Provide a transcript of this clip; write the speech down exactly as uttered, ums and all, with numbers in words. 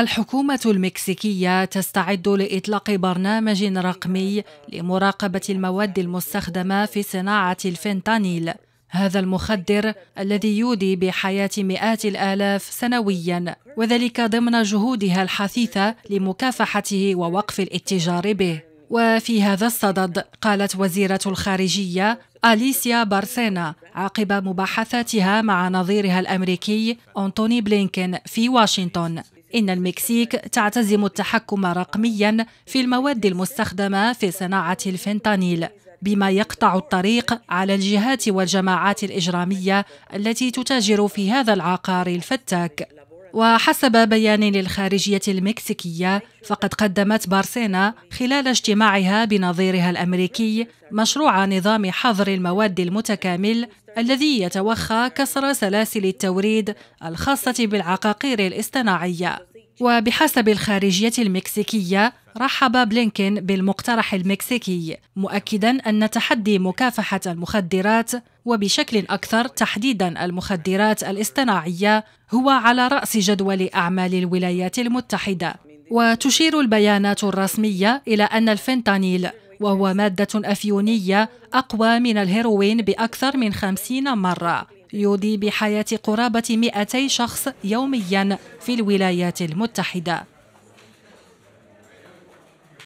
الحكومة المكسيكية تستعد لإطلاق برنامج رقمي لمراقبة المواد المستخدمة في صناعة الفنتانيل، هذا المخدر الذي يودي بحياة مئات الآلاف سنوياً، وذلك ضمن جهودها الحثيثة لمكافحته ووقف الاتجار به. وفي هذا الصدد قالت وزيرة الخارجية أليسيا بارسينا عقب مباحثاتها مع نظيرها الأمريكي أنتوني بلينكين في واشنطن إن المكسيك تعتزم التحكم رقمياً في المواد المستخدمة في صناعة الفنتانيل، بما يقطع الطريق على الجهات والجماعات الإجرامية التي تتاجر في هذا العقار الفتاك. وحسب بيان للخارجية المكسيكية، فقد قدمت بارسينا خلال اجتماعها بنظيرها الأمريكي مشروع نظام حظر المواد المتكامل الذي يتوخى كسر سلاسل التوريد الخاصة بالعقاقير الاصطناعية. وبحسب الخارجية المكسيكية، رحب بلينكين بالمقترح المكسيكي، مؤكداً أن تحدي مكافحة المخدرات وبشكل أكثر تحديداً المخدرات الاصطناعية هو على رأس جدول أعمال الولايات المتحدة. وتشير البيانات الرسمية إلى أن الفنتانيل، وهو مادة أفيونية أقوى من الهيروين بأكثر من خمسين مرة، يودي بحياة قرابة مئتي شخص يومياً في الولايات المتحدة.